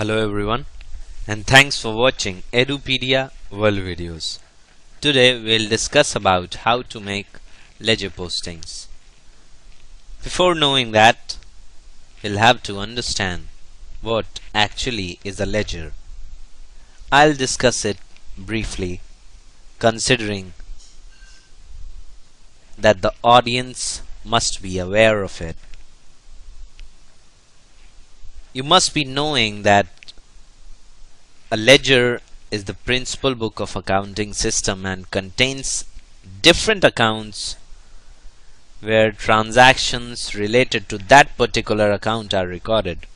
Hello everyone, and thanks for watching Edupedia World videos. Today we'll discuss about how to make ledger postings. Before knowing that, we'll have to understand what actually is a ledger. I'll discuss it briefly, considering that the audience must be aware of it. You must be knowing that a ledger is the principal book of accounting system and contains different accounts where transactions related to that particular account are recorded.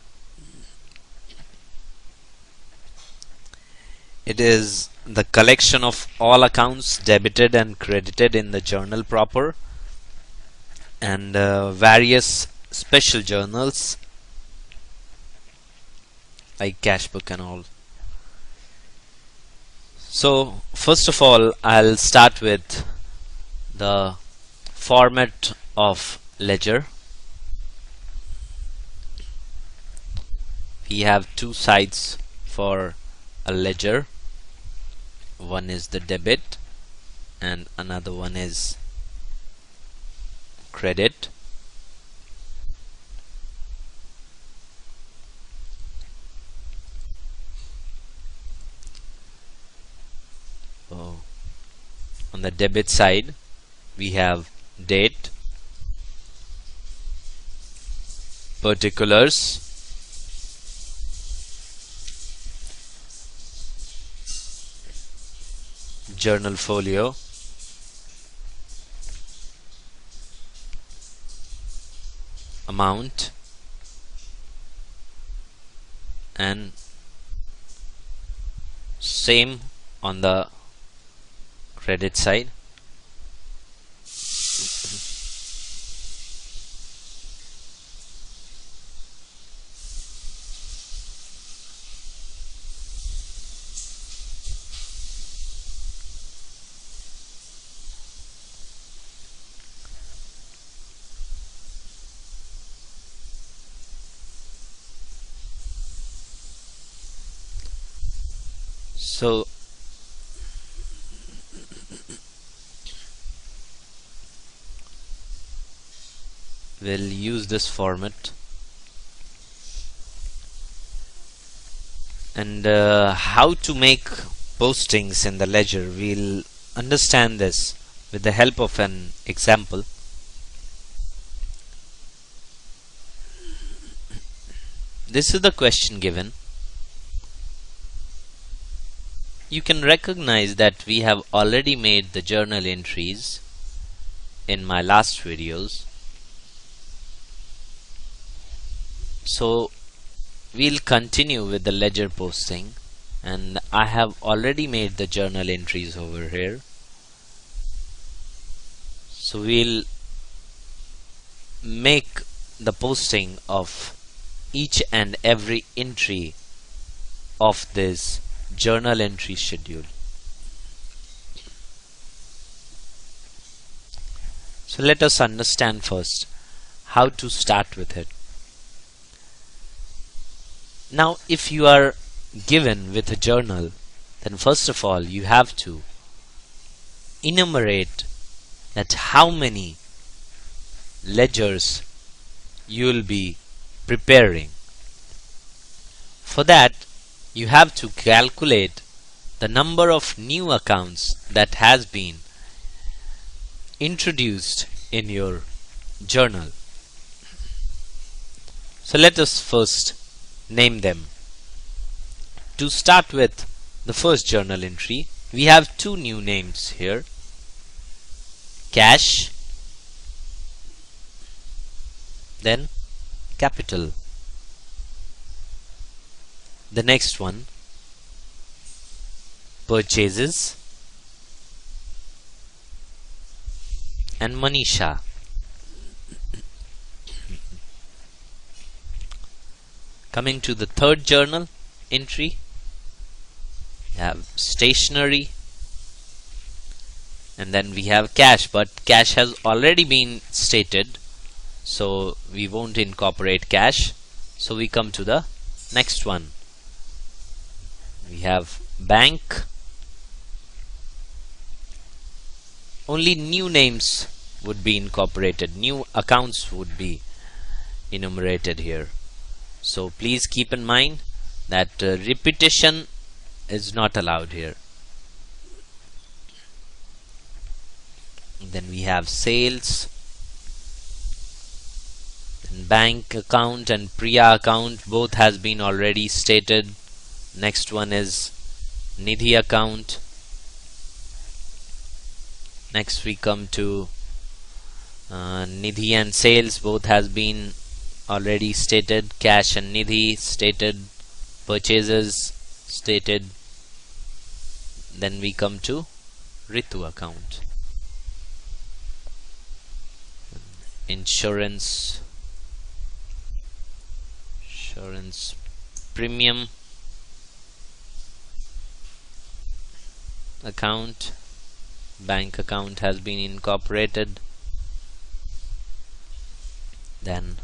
It is the collection of all accounts debited and credited in the journal proper and various special journals like cash book and all. So first of all, I'll start with the format of ledger. We have two sides for a ledger. One is the debit and another one is credit. On the debit side, we have date, particulars, journal folio, amount, and same on the credit side. So we'll use this format, and how to make postings in the ledger, we'll understand this with the help of an example. This is the question given. You can recognize that we have already made the journal entries in my last videos. So we'll continue with the ledger posting, and I have already made the journal entries over here. So we'll make the posting of each and every entry of this journal entry schedule. So let us understand first how to start with it. Now, if you are given with a journal, then first of all you have to enumerate that how many ledgers you will be preparing. For that, you have to calculate the number of new accounts that has been introduced in your journal. So let us first name them. To start with the first journal entry, we have two new names here: cash, then capital. The next one, purchases, and Manisha. Coming to the third journal entry, we have stationery, and then we have cash, but cash has already been stated, so we won't incorporate cash. So we come to the next one, we have bank. Only new names would be incorporated, new accounts would be enumerated here. So please keep in mind that repetition is not allowed here. Then we have sales, and bank account and Priya account, both has been already stated. Next one is Nidhi account. Next we come to Nidhi and sales, both has been already stated. Cash and Nidhi stated, purchases stated. Then we come to Ritu account, insurance premium account, bank account has been incorporated. Then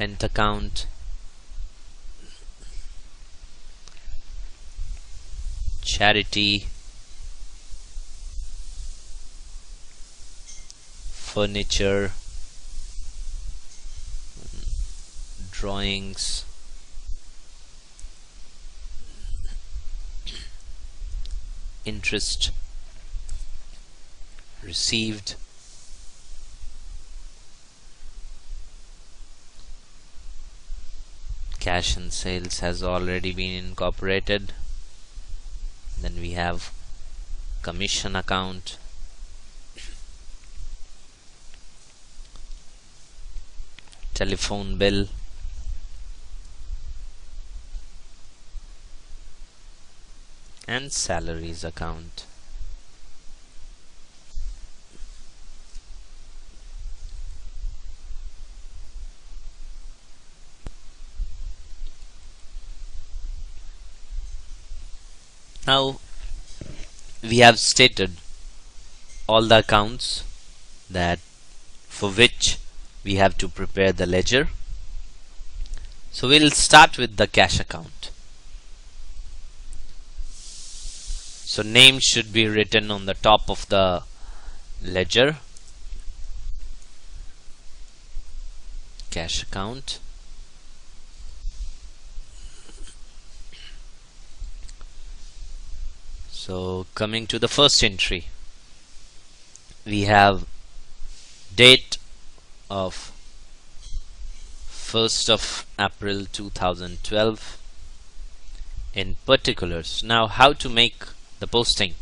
rent account, charity, furniture, drawings, interest received, cash and sales has already been incorporated. Then we have commission account, telephone bill, and salaries account. Now we have stated all the accounts that for which we have to prepare the ledger. So we'll start with the cash account. So name should be written on the top of the ledger. Cash account. So coming to the first entry, we have date of 1st of April 2012 in particulars. Now how to make the posting?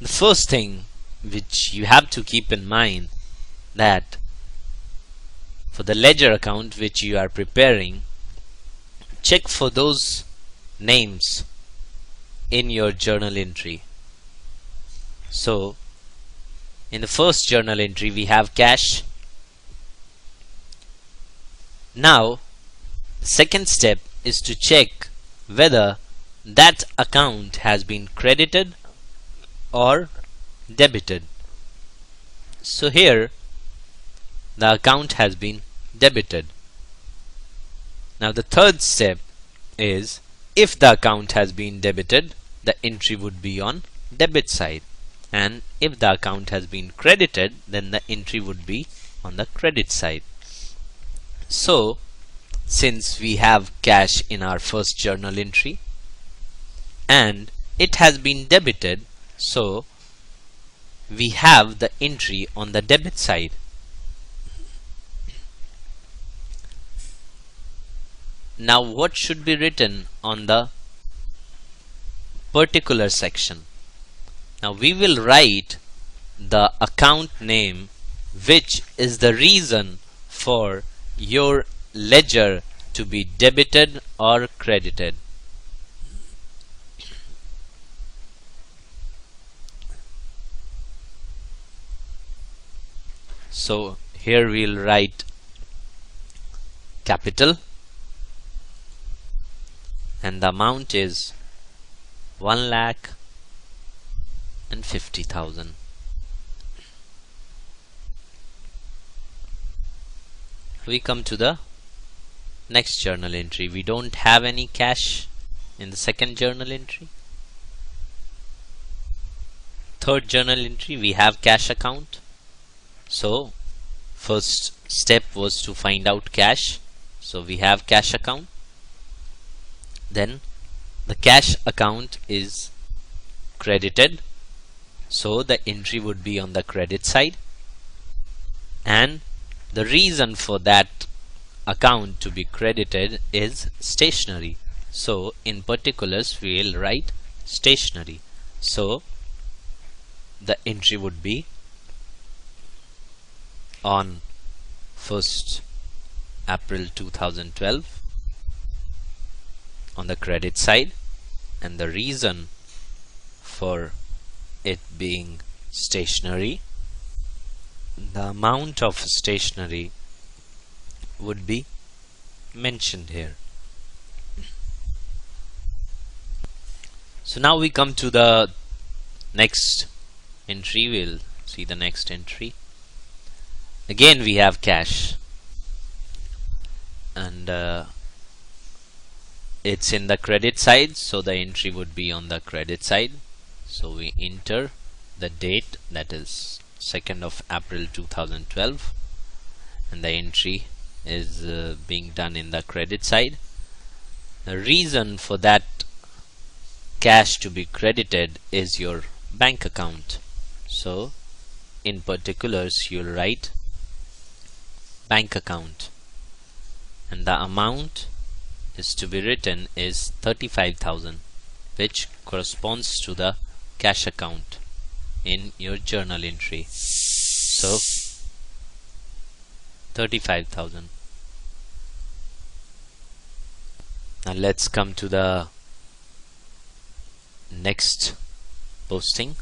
The first thing which you have to keep in mind that for the ledger account which you are preparing, check for those names in your journal entry. So in the first journal entry we have cash. Now the second step is to check whether that account has been credited or debited. So here the account has been debited. Now the third step is, if the account has been debited, the entry would be on debit side, and if the account has been credited, then the entry would be on the credit side. So since we have cash in our first journal entry and it has been debited, so we have the entry on the debit side. Now what should be written on the particular section? Now we will write the account name which is the reason for your ledger to be debited or credited. So here we'll write capital, and the amount is 1,50,000. We come to the next journal entry. We don't have any cash in the second journal entry. Third journal entry, we have cash account. So first step was to find out cash. So we have cash account. Then the cash account is credited. So the entry would be on the credit side. And the reason for that account to be credited is stationery. So in particulars we will write stationery. So the entry would be on 1st April 2012 on the credit side, and the reason for it being stationery, the amount of stationery would be mentioned here. So now we come to the next entry. We'll see the next entry. Again we have cash, and it's in the credit side, so the entry would be on the credit side. So we enter the date, that is 2nd of April 2012, and the entry is being done in the credit side. The reason for that cash to be credited is your bank account. So in particulars you'll write bank account, and the amount is to be written is 35,000, which corresponds to the cash account in your journal entry. So 35,000. Now let's come to the next posting.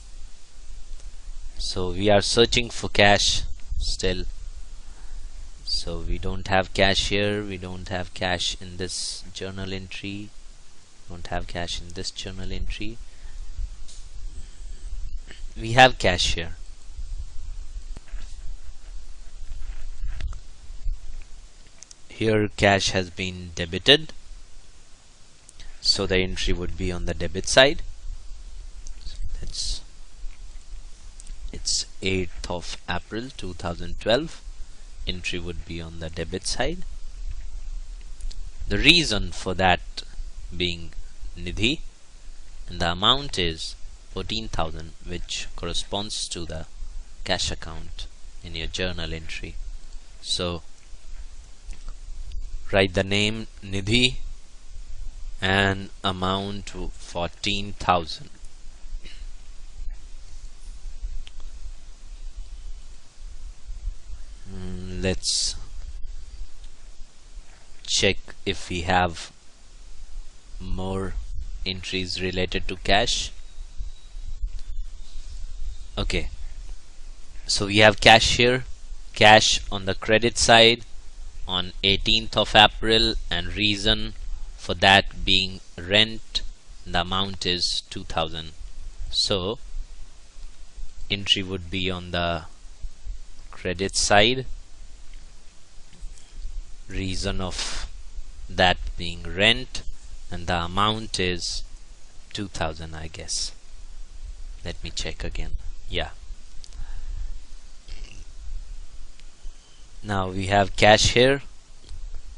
So we are searching for cash still. So we don't have cash here, we don't have cash in this journal entry, don't have cash in this journal entry. We have cash here. Here cash has been debited, so the entry would be on the debit side. So that's, it's 8th of April 2012. Entry would be on the debit side. The reason for that being Nidhi, and the amount is 14,000, which corresponds to the cash account in your journal entry. So write the name Nidhi and amount to 14,000. Let's check if we have more entries related to cash. Okay, so we have cash here, cash on the credit side on 18th of April, and reason for that being rent, the amount is 2,000. So entry would be on the credit side, reason of that being rent, and the amount is 2,000, I guess. Let me check again. Yeah, now we have cash here.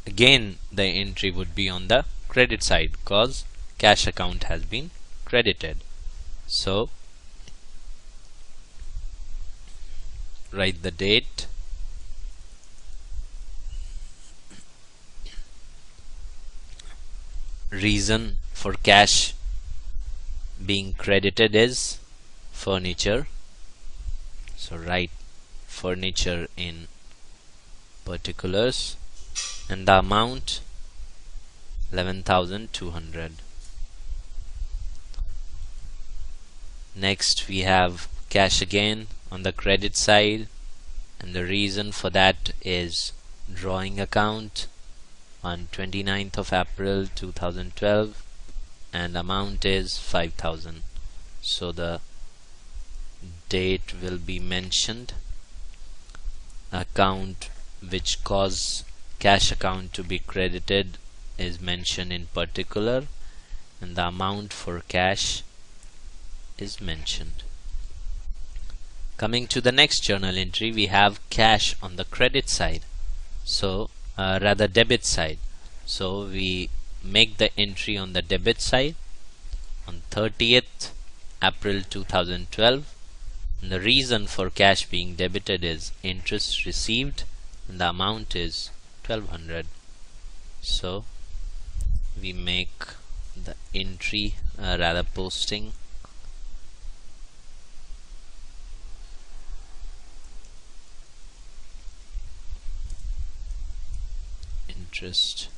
Again the entry would be on the credit side because cash account has been credited. So write the date, reason for cash being credited is furniture. So write furniture in particulars, and the amount 11,200. Next we have cash again on the credit side, and the reason for that is drawing account on 29th of April 2012, and amount is 5,000. So the date will be mentioned, account which caused cash account to be credited is mentioned in particular, and the amount for cash is mentioned. Coming to the next journal entry, we have cash on the credit side, so rather debit side. So we make the entry on the debit side on 30th April 2012. And the reason for cash being debited is interest received, and the amount is 1200. So we make the entry, rather posting interest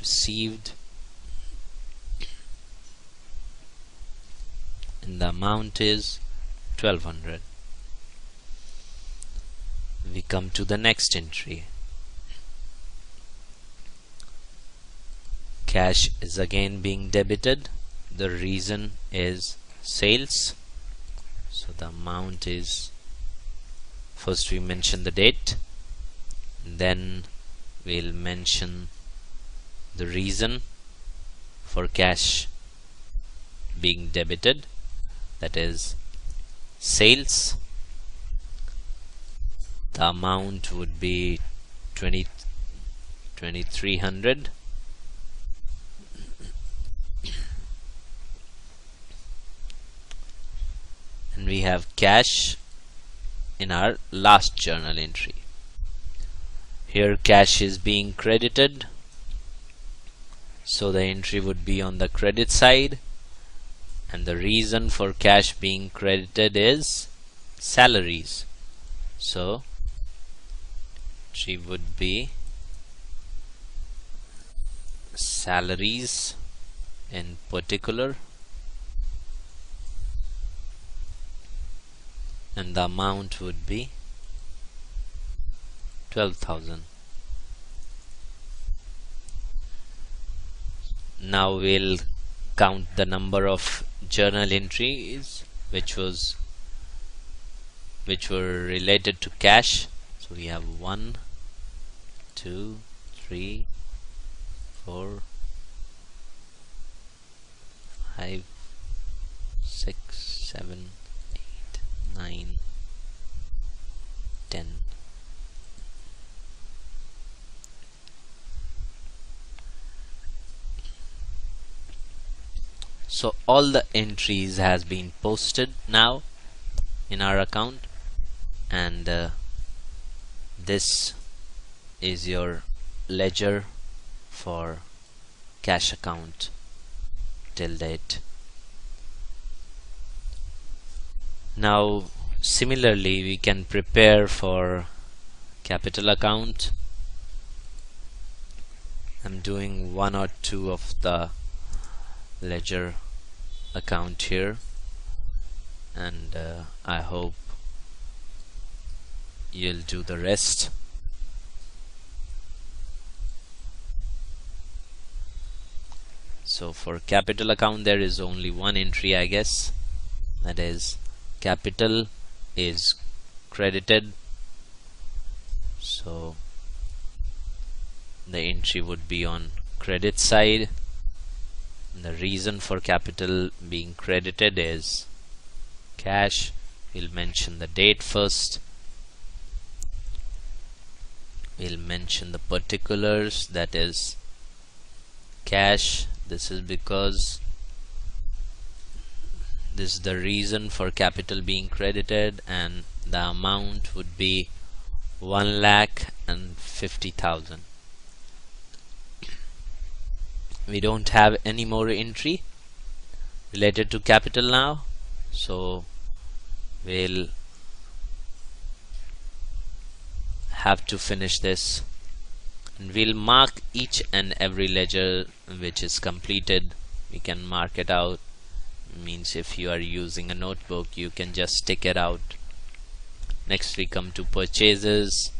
received, and the amount is 1200. We come to the next entry. Cash is again being debited. The reason is sales. So the amount is, first we mention the date, then we'll mention the reason for cash being debited, that is sales. The amount would be 2300. And we have cash in our last journal entry. Here cash is being credited, so the entry would be on the credit side, and the reason for cash being credited is salaries. So she would be salaries in particular, and the amount would be 12,000. Now we'll count the number of journal entries which were related to cash. So we have 1, 2, 3, 4, 5, 6, 7, 8, 9, 10. So all the entries has been posted now in our account, and this is your ledger for cash account till date. Now similarly we can prepare for capital account. I'm doing one or two of the ledger account here, and I hope you'll do the rest. So for capital account there is only one entry, I guess, that is capital is credited, so the entry would be on credit side. The reason for capital being credited is cash. We'll mention the date first. We'll mention the particulars, that is cash. This is because this is the reason for capital being credited, and the amount would be 1,50,000. We don't have any more entry related to capital now, so we'll have to finish this, and we'll mark each and every ledger which is completed. We can mark it out. It means if you are using a notebook you can just stick it out. Next we come to purchases.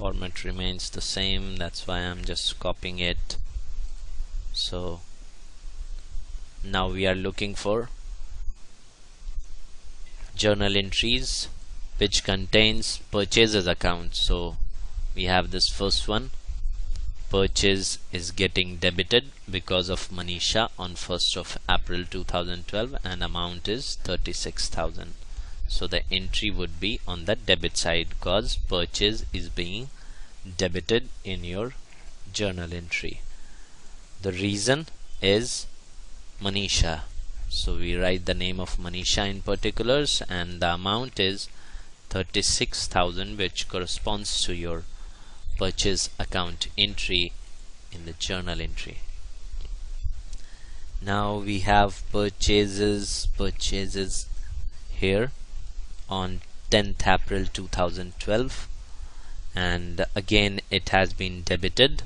format remains the same, that's why I'm just copying it. So now we are looking for journal entries which contains purchases account. So we have this first one, purchase is getting debited because of Manisha on 1st of April 2012 and amount is 36,000. So the entry would be on the debit side because purchase is being debited in your journal entry. The reason is Manisha. So we write the name of Manisha in particulars and the amount is 36,000, which corresponds to your purchase account entry in the journal entry. Now we have purchases here on 10th April 2012 and again it has been debited.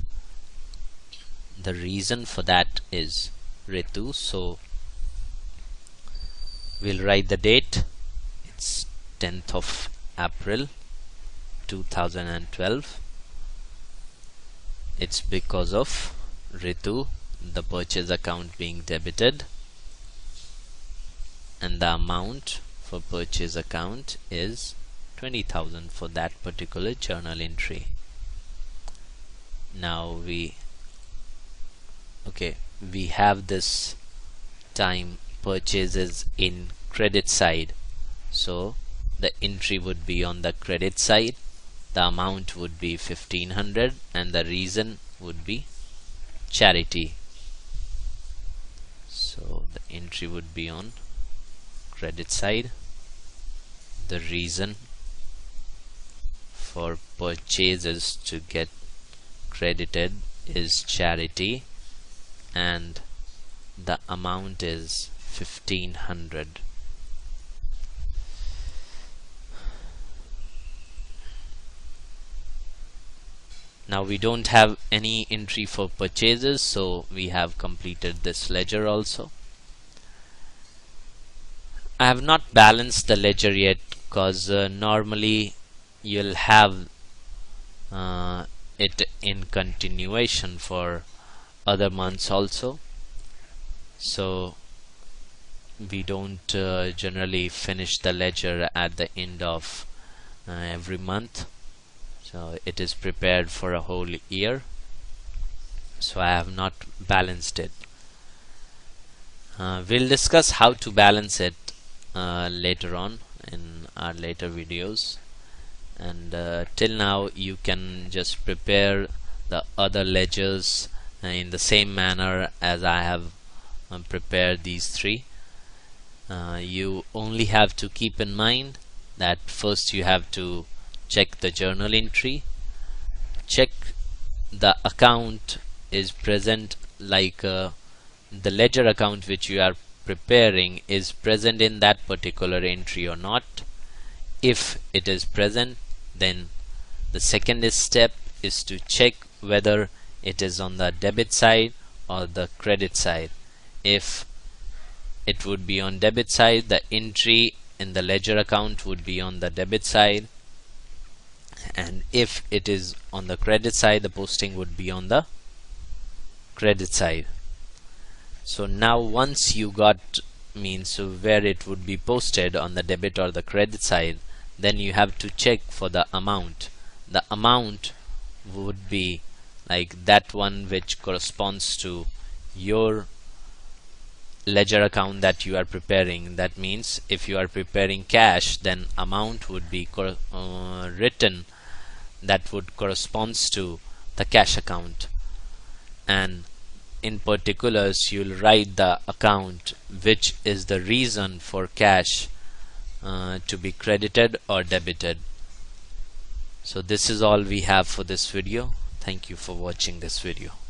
The reason for that is Ritu, so we'll write the date, it's 10th of April 2012. It's because of Ritu, the purchase account being debited, and the amount for purchase account is 20,000 for that particular journal entry. Now we have this time purchases in credit side, so the entry would be on the credit side. The amount would be 1,500 and the reason would be charity. So the entry would be on credit side. The reason for purchases to get credited is charity and the amount is 1,500. Now we don't have any entry for purchases, so we have completed this ledger also. I have not balanced the ledger yet because normally you'll have it in continuation for other months also. So we don't generally finish the ledger at the end of every month. So it is prepared for a whole year, so I have not balanced it. We'll discuss how to balance it later on in our later videos, and till now you can just prepare the other ledgers in the same manner as I have prepared these three. You only have to keep in mind that first you have to check the journal entry, check the account is present, like the ledger account which you are preparing is present in that particular entry or not. If it is present, then the second step is to check whether it is on the debit side or the credit side. If it would be on debit side, the entry in the ledger account would be on the debit side, and if it is on the credit side, the posting would be on the credit side. So now once you got where it would be posted on the debit or the credit side, then you have to check for the amount. The amount would be like that one which corresponds to your ledger account that you are preparing. That means if you are preparing cash, then amount would be written that would corresponds to the cash account, and in particulars you'll write the account which is the reason for cash to be credited or debited. So this is all we have for this video. Thank you for watching this video.